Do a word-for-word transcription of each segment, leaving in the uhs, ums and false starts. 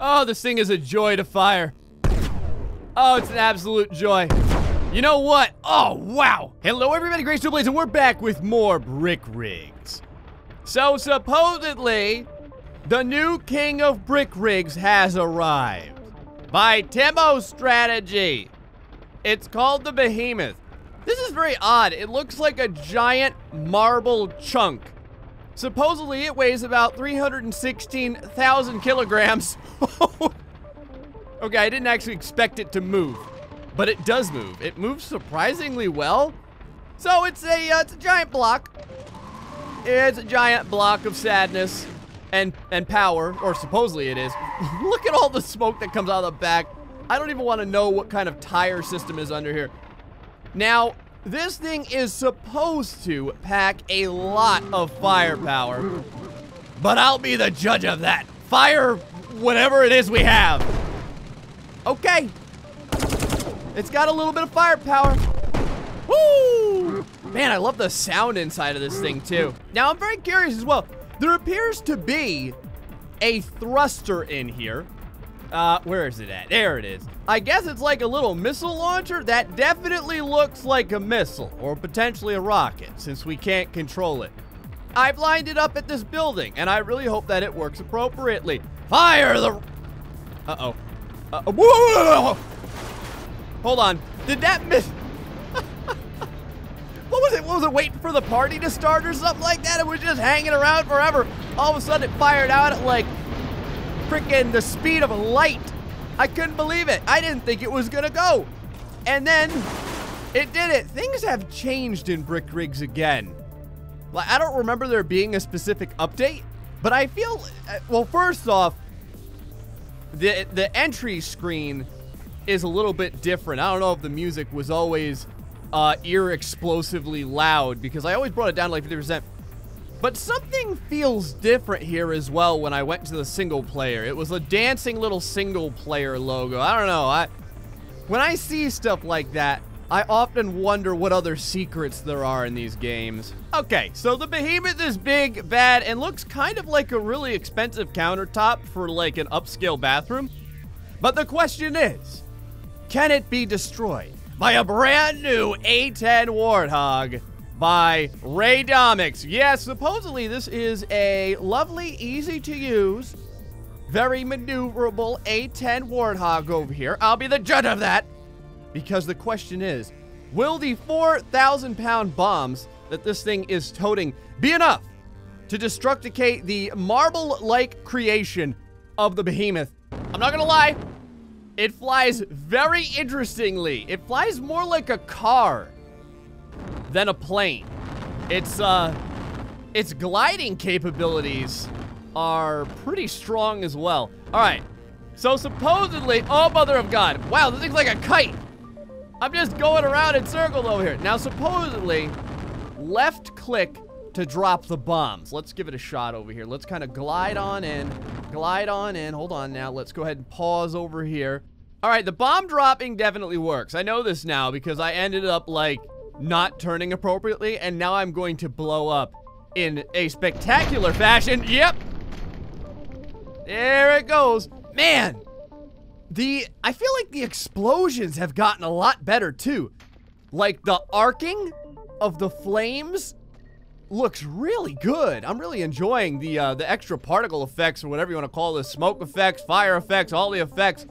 Oh, this thing is a joy to fire. Oh, it's an absolute joy. You know what? Oh, wow. Hello, everybody. GrayStillPlays, and we're back with more Brick Rigs. So, supposedly, the new king of Brick Rigs has arrived. By Timbo Strategy. It's called the Behemoth. This is very odd. It looks like a giant marble chunk. Supposedly, it weighs about three hundred sixteen thousand kilograms. Okay, I didn't actually expect it to move, but it does move. It moves surprisingly well. So it's a, uh, it's a giant block. It's a giant block of sadness and, and power, or supposedly it is. Look at all the smoke that comes out of the back. I don't even want to know what kind of tire system is under here. Now, this thing is supposed to pack a lot of firepower, but I'll be the judge of that. Fire whatever it is we have. Okay. It's got a little bit of firepower. Woo! Man, I love the sound inside of this thing, too. Now, I'm very curious as well. There appears to be a thruster in here. Uh, where is it at? There it is. I guess it's like a little missile launcher. That definitely looks like a missile or potentially a rocket since we can't control it. I've lined it up at this building, and I really hope that it works appropriately. Fire the... Uh-oh. Uh, whoa, whoa, whoa, whoa. Hold on. Did that miss? What was it? What was it? Waiting for the party to start or something like that? It was just hanging around forever. All of a sudden, it fired out at like freaking the speed of light. I couldn't believe it. I didn't think it was gonna go. And then it did it. Things have changed in Brick Rigs again. Like, I don't remember there being a specific update, but I feel, well, first off, The, the entry screen is a little bit different. I don't know if the music was always uh, ear explosively loud because I always brought it down to like fifty percent. But something feels different here as well when I went to the single player. It was a dancing little single player logo. I don't know. I when I see stuff like that, I often wonder what other secrets there are in these games. Okay, so the Behemoth is big, bad, and looks kind of like a really expensive countertop for like an upscale bathroom. But the question is, can it be destroyed by a brand new A ten Warthog by Ray Domics? Yes, supposedly this is a lovely, easy to use, very maneuverable A ten Warthog over here. I'll be the judge of that. Because the question is, will the four thousand pound bombs that this thing is toting be enough to destructicate the marble-like creation of the Behemoth? I'm not gonna lie, it flies very interestingly. It flies more like a car than a plane. Its, uh, its gliding capabilities are pretty strong as well. All right, so supposedly, oh, mother of God. Wow, this thing's like a kite. I'm just going around in circles over here. Now, supposedly, left click to drop the bombs. Let's give it a shot over here. Let's kind of glide on in, glide on in. Hold on now, let's go ahead and pause over here. All right, the bomb dropping definitely works. I know this now because I ended up like not turning appropriately and now I'm going to blow up in a spectacular fashion. Yep, there it goes. Man. The, I feel like the explosions have gotten a lot better too. Like the arcing of the flames looks really good. I'm really enjoying the uh, the extra particle effects or whatever you want to call this. Smoke effects, fire effects, all the effects.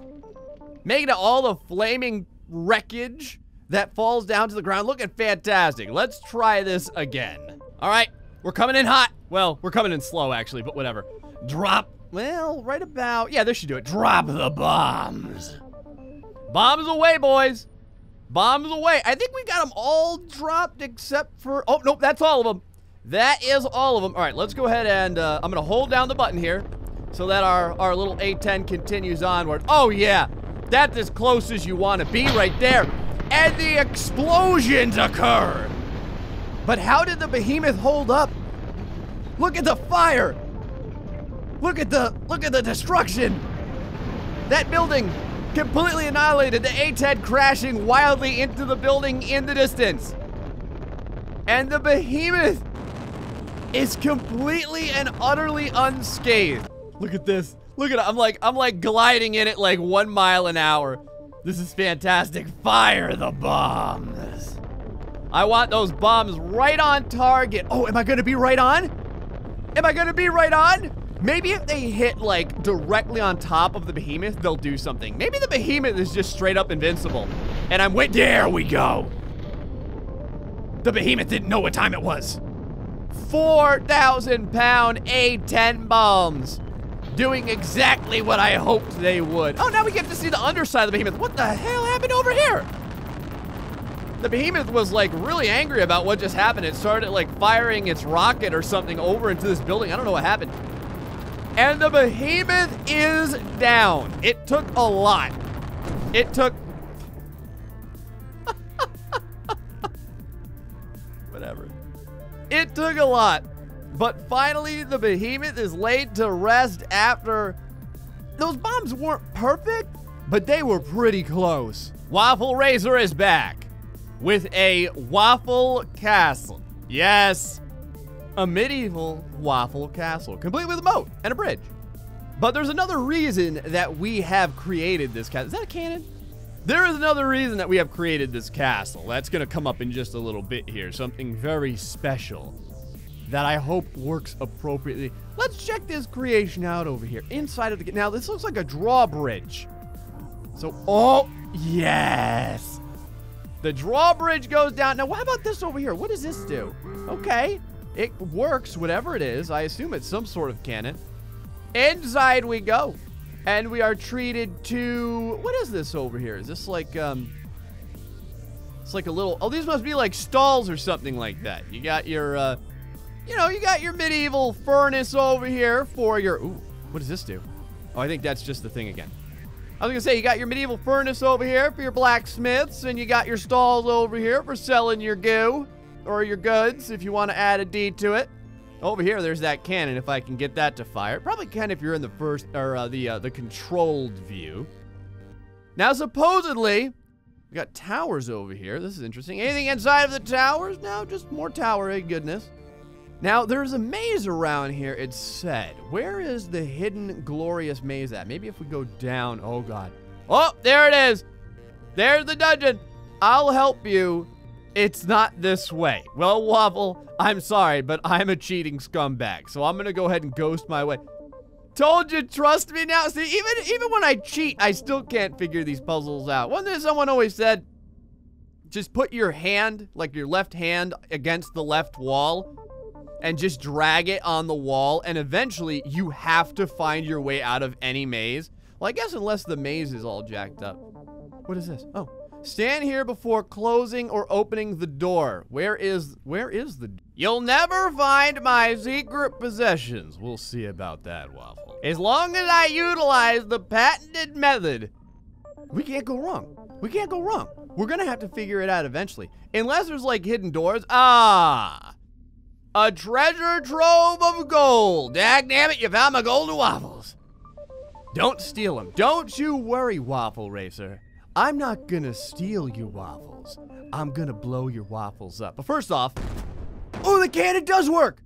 Making all the flaming wreckage that falls down to the ground looking fantastic. Let's try this again. All right, we're coming in hot. Well, we're coming in slow actually, but whatever. Drop. Well, right about, yeah, this should do it. Drop the bombs. Bombs away, boys. Bombs away. I think we got them all dropped except for, oh, nope, that's all of them. That is all of them. All right, let's go ahead and uh, I'm gonna hold down the button here so that our, our little A ten continues onward. Oh yeah, that's as close as you wanna be right there. And the explosions occur. But how did the Behemoth hold up? Look at the fire. Look at the, look at the destruction. That building completely annihilated, the A ten crashing wildly into the building in the distance. And the Behemoth is completely and utterly unscathed. Look at this, Look at it. I'm like, I'm like gliding in it like one mile an hour. This is fantastic. Fire the bombs. I want those bombs right on target. Oh, am I gonna be right on? Am I gonna be right on? Maybe if they hit like directly on top of the behemoth, they'll do something. Maybe the behemoth is just straight up invincible. And I'm wait, there we go. The behemoth didn't know what time it was. four thousand pound A ten bombs. Doing exactly what I hoped they would. Oh, now we get to see the underside of the behemoth. What the hell happened over here? The behemoth was like really angry about what just happened. It started like firing its rocket or something over into this building. I don't know what happened. And the behemoth is down. It took a lot. It took... Whatever. It took a lot. But finally, the behemoth is laid to rest after... Those bombs weren't perfect, but they were pretty close. Waffle Razer is back with a waffle castle. Yes. A medieval waffle castle, complete with a moat and a bridge. But there's another reason that we have created this castle. Is that a cannon? There is another reason that we have created this castle. That's gonna come up in just a little bit here. Something very special that I hope works appropriately. Let's check this creation out over here. Inside of the, now this looks like a drawbridge. So, oh, yes. The drawbridge goes down. Now, what about this over here? What does this do? Okay. It works, whatever it is. I assume it's some sort of cannon. Inside we go. And we are treated to... What is this over here? Is this like, um... It's like a little... Oh, these must be like stalls or something like that. You got your, uh... You know, you got your medieval furnace over here for your... Ooh, what does this do? Oh, I think that's just the thing again. I was gonna say, you got your medieval furnace over here for your blacksmiths. And you got your stalls over here for selling your goo. Or your goods, if you want to add a D to it. Over here, there's that cannon. If I can get that to fire, probably can if you're in the first or uh, the uh, the controlled view. Now, supposedly, we got towers over here. This is interesting. Anything inside of the towers? No, just more towery goodness. Now, there's a maze around here. It said, "Where is the hidden glorious maze at?" Maybe if we go down. Oh God. Oh, there it is. There's the dungeon. I'll help you. It's not this way. Well, Waffle, I'm sorry, but I'm a cheating scumbag, so I'm gonna go ahead and ghost my way. Told you, trust me now. See, even even when I cheat, I still can't figure these puzzles out. One thing someone always said, just put your hand, like your left hand, against the left wall, and just drag it on the wall, and eventually you have to find your way out of any maze. Well, I guess unless the maze is all jacked up. What is this? Oh. Stand here before closing or opening the door. Where is, where is the... You'll never find my secret possessions. We'll see about that, Waffle. As long as I utilize the patented method, we can't go wrong. We can't go wrong. We're gonna have to figure it out eventually. Unless there's like hidden doors. Ah, a treasure trove of gold. Dagnabbit, you found my golden waffles. Don't steal them. Don't you worry, Waffle Razer. I'm not gonna steal your waffles. I'm gonna blow your waffles up. But first off, oh, the cannon does work.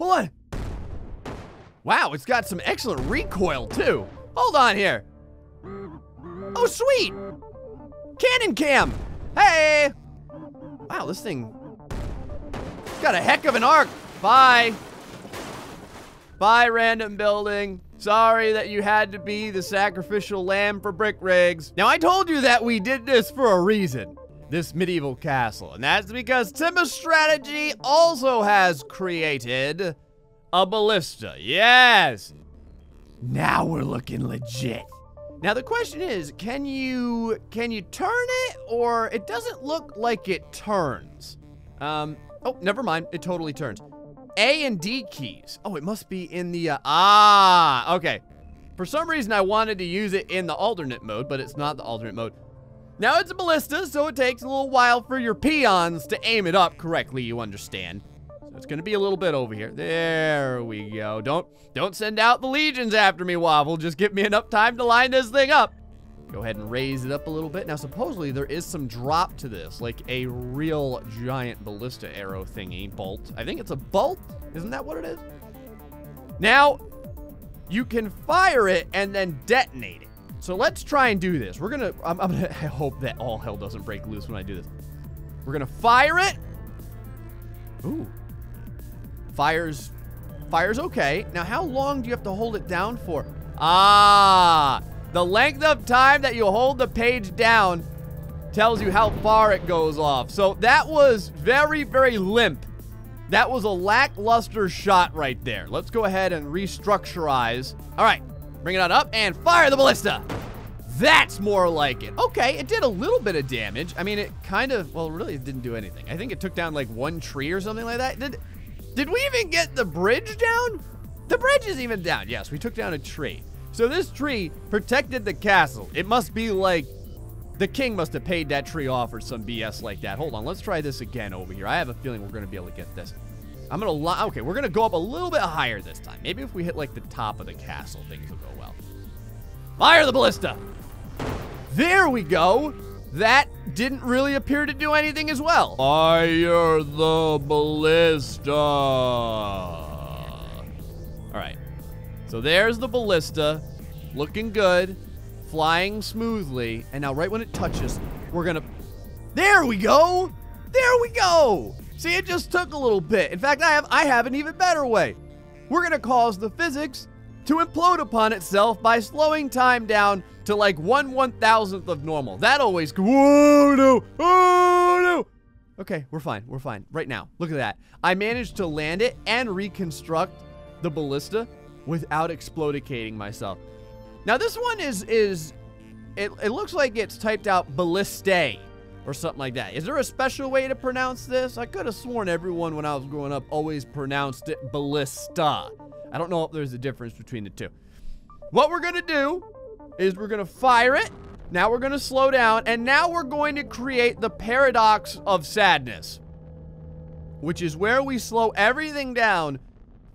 Hold on. Wow, it's got some excellent recoil too. Hold on here. Oh, sweet. Cannon cam. Hey. Wow, this thing got a heck of an arc. Bye. Bye, random building. Sorry that you had to be the sacrificial lamb for Brick Rigs. Now, I told you that we did this for a reason, this medieval castle, and that's because Timbo Strategy also has created a ballista. Yes! Now we're looking legit. Now, the question is, can you, can you turn it, or it doesn't look like it turns. Um, oh, never mind, it totally turns. A and D keys. Oh, it must be in the, uh, ah, okay. For some reason, I wanted to use it in the alternate mode, but it's not the alternate mode. Now, it's a ballista, so it takes a little while for your peons to aim it up correctly, you understand. So it's gonna be a little bit over here. There we go. Don't, don't send out the legions after me, Waffle. Just give me enough time to line this thing up. Go ahead and raise it up a little bit. Now, supposedly, there is some drop to this, like a real giant ballista arrow thingy bolt. I think it's a bolt. Isn't that what it is? Now, you can fire it and then detonate it. So let's try and do this. We're gonna, I'm, I'm gonna I hope that all hell doesn't break loose when I do this. We're gonna fire it. Ooh, fires, fires okay. Now how long do you have to hold it down for? Ah, the length of time that you hold the page down tells you how far it goes off. So that was very, very limp. That was a lackluster shot right there. Let's go ahead and restructurize. All right, bring it on up and fire the ballista. That's more like it. Okay, it did a little bit of damage. I mean, it kind of, well, really it didn't do anything. I think it took down like one tree or something like that. Did, did we even get the bridge down? The bridge is even down. Yes, we took down a tree. So this tree protected the castle. It must be like, the king must have paid that tree off or some B S like that. Hold on, let's try this again over here. I have a feeling we're gonna be able to get this. I'm gonna lie, okay, we're gonna go up a little bit higher this time. Maybe if we hit like the top of the castle, things will go well. Fire the ballista! There we go! That didn't really appear to do anything as well. Fire the ballista! All right, so there's the ballista, looking good. Flying smoothly, and now right when it touches, we're gonna, there we go, there we go. See, it just took a little bit. In fact, I have, I have an even better way. We're gonna cause the physics to implode upon itself by slowing time down to like one one thousandth of normal. That always, whoa, no, oh no. Okay, we're fine, we're fine, right now. Look at that. I managed to land it and reconstruct the ballista without explodicating myself. Now this one is, is it, it looks like it's typed out ballistae or something like that. Is there a special way to pronounce this? I could have sworn everyone when I was growing up always pronounced it ballista. I don't know if there's a difference between the two. What we're gonna do is we're gonna fire it. Now we're gonna slow down, and now we're going to create the paradox of sadness, which is where we slow everything down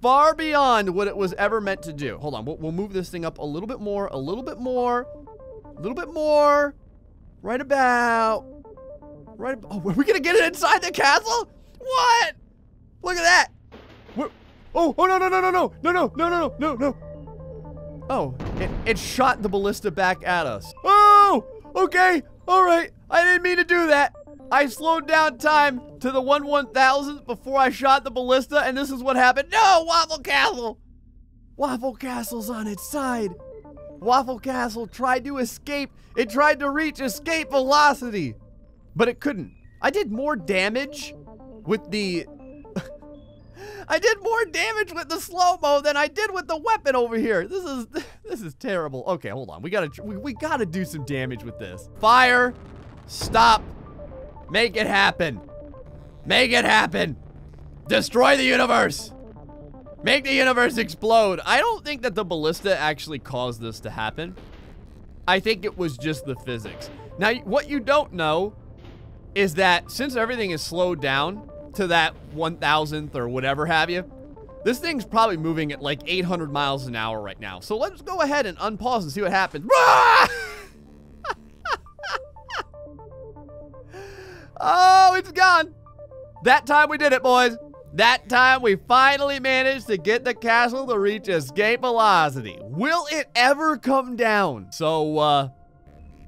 far beyond what it was ever meant to do. Hold on, we'll, we'll move this thing up a little bit more, a little bit more, a little bit more. Right about, right about, oh, are we gonna get it inside the castle? What? Look at that. We're, oh, oh, no, no, no, no, no, no, no, no, no, no, no. Oh, it, it shot the ballista back at us. Oh, okay, all right. I didn't mean to do that. I slowed down time to the one one thousandth before I shot the ballista, and this is what happened. No, Waffle Castle! Waffle Castle's on its side. Waffle Castle tried to escape. It tried to reach escape velocity, but it couldn't. I did more damage with the... I did more damage with the slow-mo than I did with the weapon over here. This is this is terrible. Okay, hold on. We gotta, we, we gotta do some damage with this. Fire, stop. Make it happen. Make it happen. Destroy the universe. Make the universe explode. I don't think that the ballista actually caused this to happen. I think it was just the physics. Now, what you don't know is that since everything is slowed down to that one thousandth or whatever have you, this thing's probably moving at like eight hundred miles an hour right now. So let's go ahead and unpause and see what happens. Oh, it's gone. That time we did it, boys. That time we finally managed to get the castle to reach escape velocity. Will it ever come down? So, uh,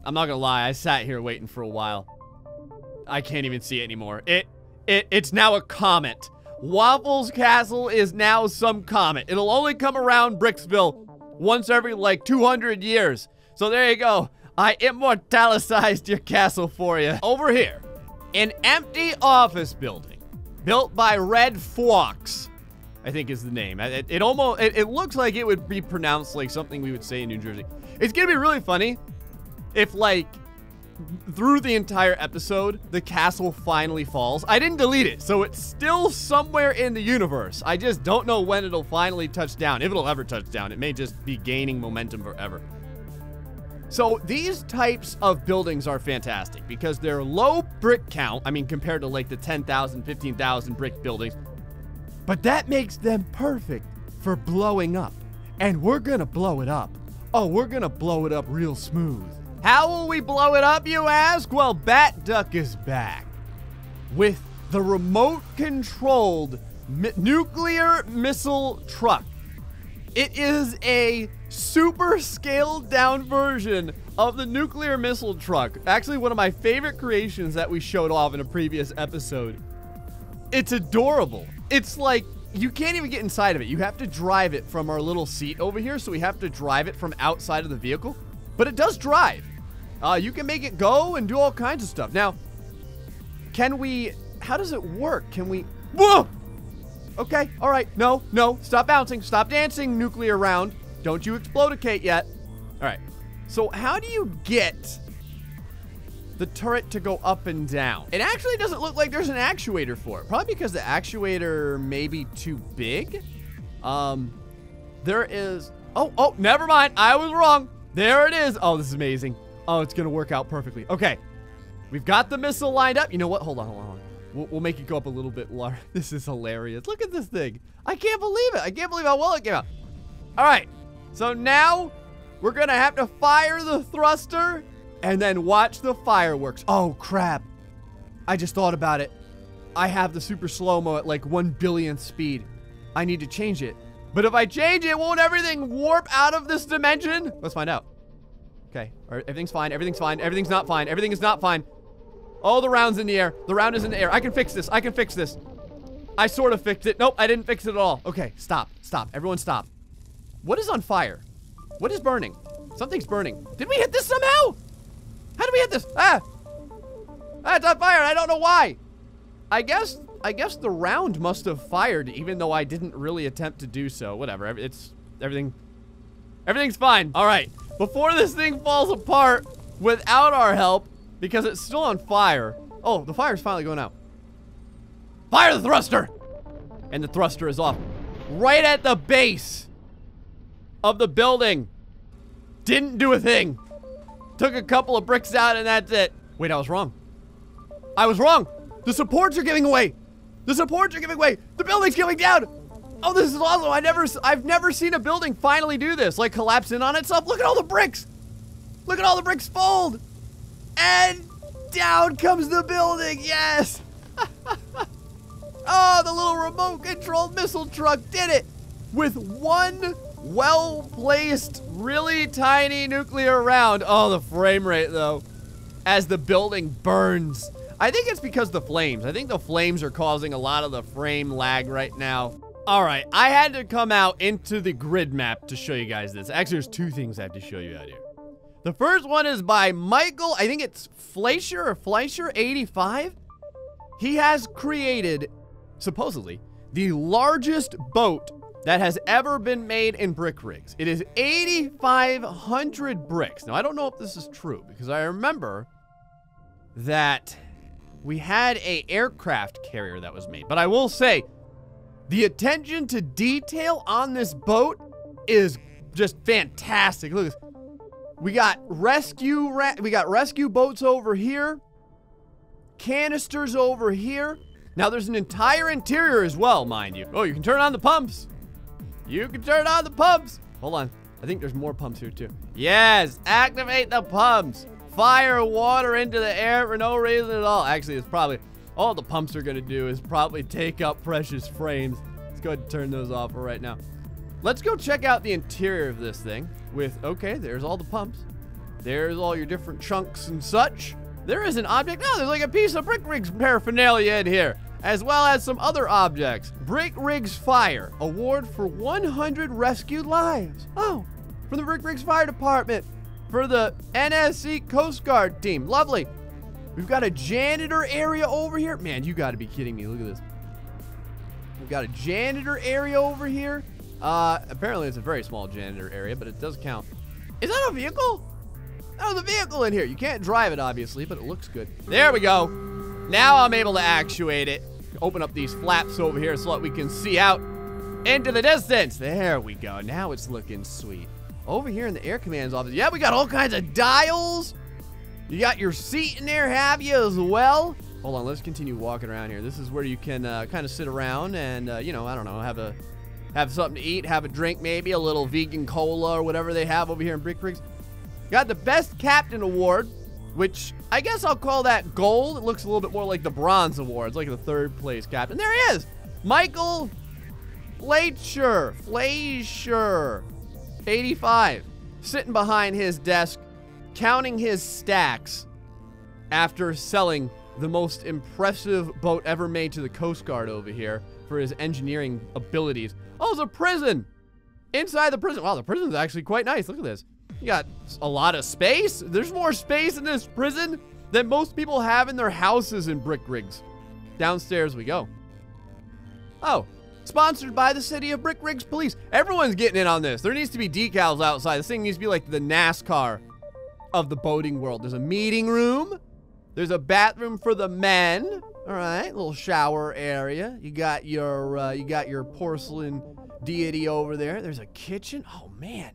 I'm not gonna lie. I sat here waiting for a while. I can't even see it anymore. It, it, it's now a comet. Waffle's Castle is now some comet. It'll only come around Bricksville once every like two hundred years. So there you go. I immortalized your castle for you. Over here, an empty office building built by Red Fox, I think is the name. It, it almost, it, it looks like it would be pronounced like something we would say in New Jersey. It's gonna be really funny if like through the entire episode, the castle finally falls. I didn't delete it, so it's still somewhere in the universe. I just don't know when it'll finally touch down. If it'll ever touch down, it may just be gaining momentum forever. So these types of buildings are fantastic because they're low brick count. I mean, compared to like the ten thousand, fifteen thousand brick buildings, but that makes them perfect for blowing up, and we're gonna blow it up. Oh, we're gonna blow it up real smooth. How will we blow it up, you ask? Well, Bat Duck is back with the remote controlled mi- nuclear missile truck. It is a super scaled down version of the nuclear missile truck. Actually, one of my favorite creations that we showed off in a previous episode. It's adorable. It's like, you can't even get inside of it. You have to drive it from our little seat over here. So we have to drive it from outside of the vehicle, but it does drive. Uh, you can make it go and do all kinds of stuff. Now, can we, how does it work? Can we, whoa! Okay, all right, no, no, stop bouncing, stop dancing, nuclear round. Don't you explodicate yet. All right, so how do you get the turret to go up and down? It actually doesn't look like there's an actuator for it, probably because the actuator may be too big. Um, there is, oh, oh, never mind, I was wrong. There it is, oh, this is amazing. Oh, it's gonna work out perfectly. Okay, we've got the missile lined up. You know what, hold on, hold on, hold on. We'll, we'll make it go up a little bit larger. This is hilarious. Look at this thing. I can't believe it. I can't believe how well it came out. All right, so now we're gonna have to fire the thruster and then watch the fireworks. Oh crap, I just thought about it. I have the super slow-mo at like one billionth speed. I need to change it. But if I change it, won't everything warp out of this dimension? Let's find out. Okay, all right, everything's fine, everything's fine, everything's not fine, everything is not fine. Oh, the round's in the air. The round is in the air. I can fix this. I can fix this. I sort of fixed it. Nope, I didn't fix it at all. Okay, stop. Stop. Everyone stop. What is on fire? What is burning? Something's burning. Did we hit this somehow? How did we hit this? Ah! Ah, it's on fire. I don't know why. I guess I guess the round must have fired, even though I didn't really attempt to do so. Whatever. It's everything. Everything's fine. All right. Before this thing falls apart without our help, because it's still on fire. Oh, the fire's finally going out. Fire the thruster! And the thruster is off. Right at the base of the building. Didn't do a thing. Took a couple of bricks out and that's it. Wait, I was wrong. I was wrong. The supports are giving away. The supports are giving way. The building's coming down. Oh, this is awesome. I never, I've never seen a building finally do this. Like collapse in on itself. Look at all the bricks. Look at all the bricks fold. And down comes the building, yes! Oh, the little remote-controlled missile truck did it! With one well-placed, really tiny nuclear round. Oh, the frame rate, though, as the building burns. I think it's because the flames. I think the flames are causing a lot of the frame lag right now. All right, I had to come out into the grid map to show you guys this. Actually, there's two things I have to show you out here. The first one is by Michael, I think it's Fleischer or Fleischer eighty-five. He has created, supposedly, the largest boat that has ever been made in Brick Rigs. It is eighty-five hundred bricks. Now, I don't know if this is true because I remember that we had a aircraft carrier that was made. But I will say, the attention to detail on this boat is just fantastic. Look at this. We got rescue ra we got rescue boats over here, canisters over here. Now there's an entire interior as well, mind you. Oh, you can turn on the pumps. You can turn on the pumps. Hold on, I think there's more pumps here too. Yes, activate the pumps. Fire water into the air for no reason at all. Actually, it's probably, all the pumps are gonna do is probably take up precious frames. Let's go ahead and turn those off for right now. Let's go check out the interior of this thing with, okay, there's all the pumps. There's all your different chunks and such. There is an object. No, there's like a piece of Brick Rigs paraphernalia in here, as well as some other objects. Brick Rigs Fire, award for one hundred rescued lives. Oh, from the Brick Rigs Fire Department, for the N S C Coast Guard team. Lovely. We've got a janitor area over here. Man, you gotta be kidding me. Look at this. We've got a janitor area over here. Uh, apparently it's a very small janitor area, but it does count. Is that a vehicle? Oh, there's a vehicle in here. You can't drive it, obviously, but it looks good. There we go. Now I'm able to actuate it. Open up these flaps over here so that we can see out into the distance. There we go. Now it's looking sweet. Over here in the air command's office. Yeah, we got all kinds of dials. You got your seat in there, have you, as well? Hold on, let's continue walking around here. This is where you can uh, kind of sit around and, uh, you know, I don't know, have a... have something to eat, have a drink maybe, a little vegan cola or whatever they have over here in Brick Rigs. Got the Best Captain Award, which I guess I'll call that gold. It looks a little bit more like the Bronze Awards, like the third place captain. There he is! Michael Fleischer, Fleischer, eighty-five, sitting behind his desk, counting his stacks after selling the most impressive boat ever made to the Coast Guard over here for his engineering abilities. Oh, it's a prison! Inside the prison. Wow, the prison's actually quite nice. Look at this. You got a lot of space. There's more space in this prison than most people have in their houses in Brick Rigs. Downstairs we go. Oh, sponsored by the city of Brick Rigs Police. Everyone's getting in on this. There needs to be decals outside. This thing needs to be like the NASCAR of the boating world. There's a meeting room. There's a bathroom for the men. All right, little shower area. You got your uh, you got your porcelain deity over there. There's a kitchen. Oh man,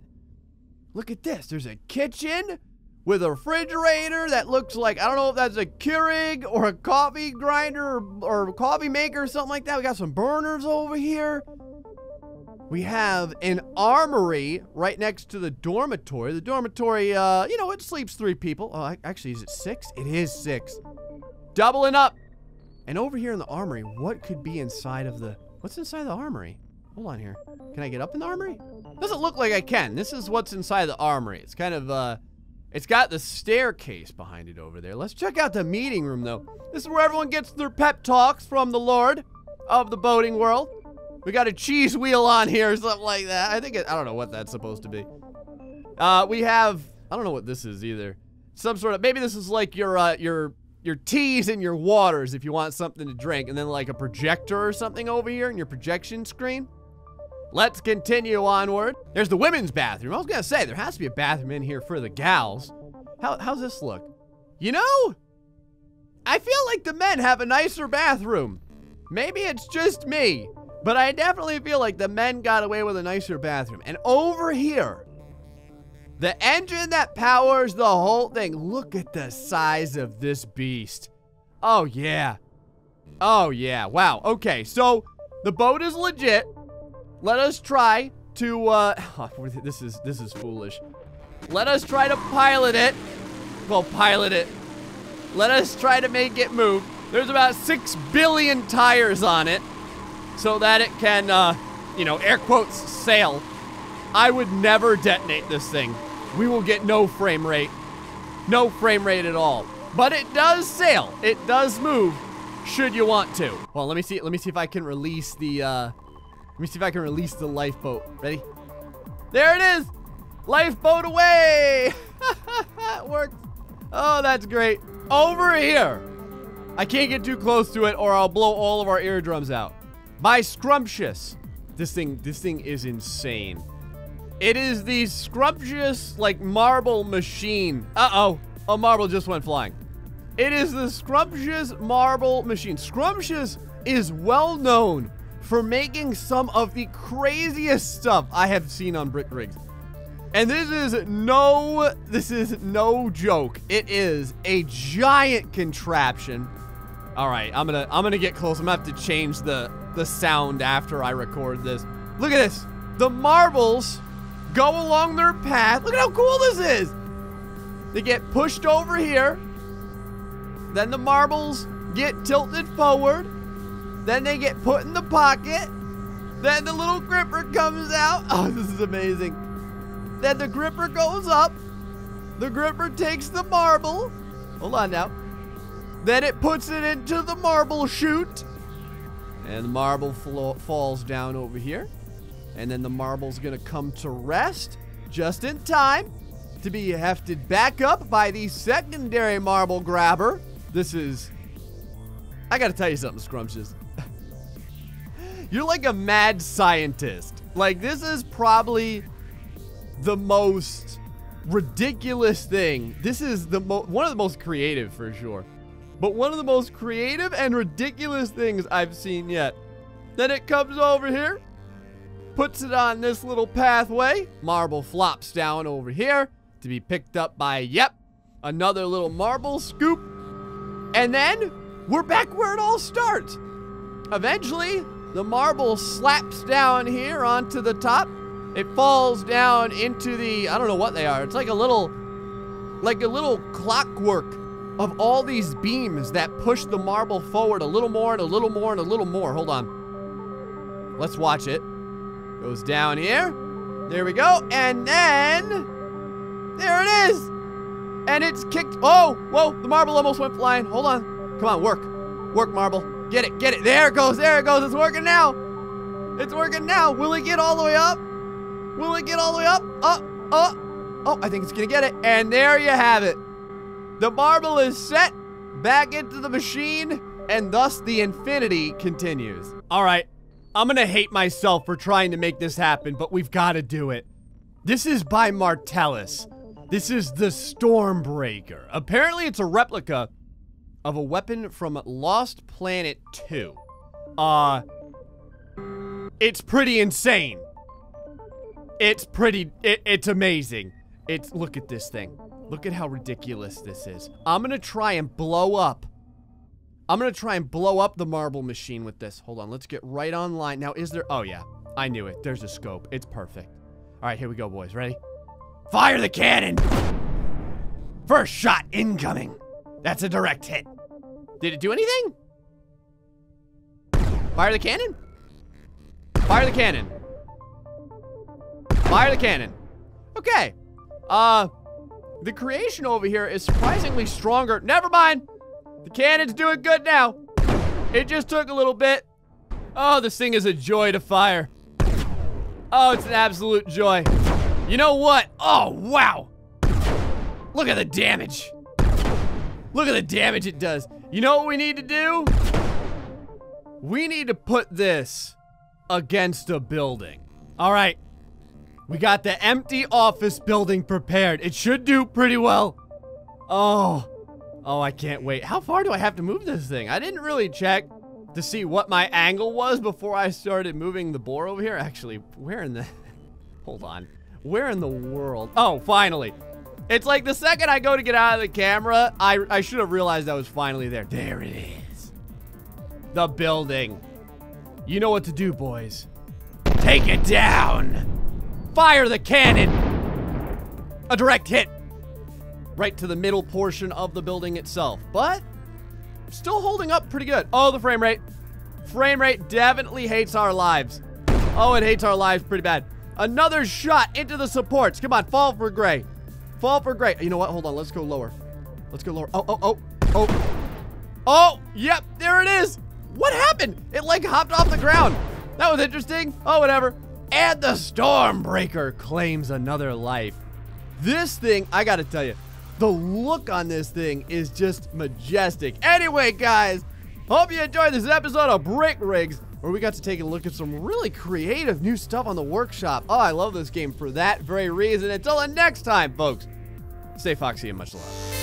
look at this. There's a kitchen with a refrigerator that looks like, I don't know if that's a Keurig or a coffee grinder or, or coffee maker or something like that. We got some burners over here. We have an armory right next to the dormitory. The dormitory, uh, you know, it sleeps three people. Oh, actually, is it six? It is six. Doubling up. And over here in the armory, what could be inside of the, what's inside the armory? Hold on here. Can I get up in the armory? Doesn't look like I can. This is what's inside the armory. It's kind of, uh, it's got the staircase behind it over there. Let's check out the meeting room, though. This is where everyone gets their pep talks from the Lord of the boating world. We got a cheese wheel on here or something like that. I think, it, I don't know what that's supposed to be. Uh, we have, I don't know what this is either. Some sort of, maybe this is like your, uh, your, your teas and your waters if you want something to drink. And then like a projector or something over here in your projection screen. Let's continue onward. There's the women's bathroom. I was gonna say, there has to be a bathroom in here for the gals. How, how's this look? You know, I feel like the men have a nicer bathroom. Maybe it's just me, but I definitely feel like the men got away with a nicer bathroom. And over here, the engine that powers the whole thing. Look at the size of this beast. Oh yeah. Oh yeah, wow. Okay, so the boat is legit. Let us try to, uh, this is, this is foolish. Let us try to pilot it. Well, pilot it. Let us try to make it move. There's about six billion tires on it so that it can, uh, you know, air quotes, sail. I would never detonate this thing. We will get no frame rate. No frame rate at all. But it does sail. It does move, should you want to. Well, let me see, let me see if I can release the, uh, let me see if I can release the lifeboat. Ready? There it is! Lifeboat away! It worked. Oh, that's great. Over here! I can't get too close to it or I'll blow all of our eardrums out. My Scrumptious. This thing, this thing is insane. It is the Scrumptious, like, marble machine. Uh-oh. A marble just went flying. It is the Scrumptious marble machine. Scrumptious is well known for making some of the craziest stuff I have seen on Brick Rigs. And this is no, this is no joke. It is a giant contraption. All right, I'm gonna, I'm gonna get close. I'm gonna have to change the, the sound after I record this. Look at this. The marbles go along their path. Look at how cool this is. They get pushed over here. Then the marbles get tilted forward. Then they get put in the pocket. Then the little gripper comes out. Oh, this is amazing. Then the gripper goes up. The gripper takes the marble. Hold on now. Then it puts it into the marble chute. And the marble falls down over here. And then the marble's gonna come to rest just in time to be hefted back up by the secondary marble grabber. This is, I gotta tell you something, Scrumptious. You're like a mad scientist. Like, this is probably the most ridiculous thing. This is the mo one of the most creative for sure, but one of the most creative and ridiculous things I've seen yet. Then it comes over here, puts it on this little pathway. Marble flops down over here to be picked up by, yep, another little marble scoop. And then we're back where it all starts. Eventually, the marble slaps down here onto the top. It falls down into the, I don't know what they are. It's like a little, like a little clockwork of all these beams that push the marble forward a little more and a little more and a little more. Hold on. Let's watch it. Goes down here. There we go. And then there it is. And it's kicked. Oh, whoa, the marble almost went flying. Hold on. Come on, work. Work, marble. Get it, get it. There it goes, there it goes. It's working now. It's working now. Will it get all the way up? Will it get all the way up? Up, up. Oh, I think it's gonna get it. And there you have it. The marble is set back into the machine, and thus the infinity continues. All right, I'm gonna hate myself for trying to make this happen, but we've gotta do it. This is by Martellus. This is the Stormbreaker. Apparently it's a replica of a weapon from Lost Planet two. Uh, it's pretty insane. It's pretty, it, it's amazing. It's, look at this thing. Look at how ridiculous this is. I'm gonna try and blow up. I'm gonna try and blow up the marble machine with this. Hold on, let's get right online. Now, is there, oh yeah, I knew it. There's a scope, it's perfect. All right, here we go, boys, ready? Fire the cannon! First shot incoming. That's a direct hit. Did it do anything? Fire the cannon? Fire the cannon. Fire the cannon. Okay. Uh, the creation over here is surprisingly stronger. Never mind. The cannon's doing good now. It just took a little bit. Oh, this thing is a joy to fire. Oh, it's an absolute joy. You know what? Oh, wow. Look at the damage. Look at the damage it does. You know what we need to do? We need to put this against a building. All right. We got the empty office building prepared. It should do pretty well. Oh. Oh, I can't wait. How far do I have to move this thing? I didn't really check to see what my angle was before I started moving the bore over here. Actually, where in the... Hold on. Where in the world? Oh, finally. It's like the second I go to get out of the camera, I, I should have realized I was finally there. There it is. The building. You know what to do, boys. Take it down. Fire the cannon. A direct hit. Right to the middle portion of the building itself. But still holding up pretty good. Oh, the frame rate. Frame rate definitely hates our lives. Oh, it hates our lives pretty bad. Another shot into the supports. Come on, fall for Gray. Fall for Gray. You know what? Hold on. Let's go lower. Let's go lower. Oh, oh, oh, oh. Oh, yep. There it is. What happened? It like hopped off the ground. That was interesting. Oh, whatever. And the Stormbreaker claims another life. This thing, I got to tell you, the look on this thing is just majestic. Anyway, guys, hope you enjoyed this episode of Brick Rigs, where we got to take a look at some really creative new stuff on the workshop. Oh, I love this game for that very reason. Until the next time, folks. Stay foxy and much love.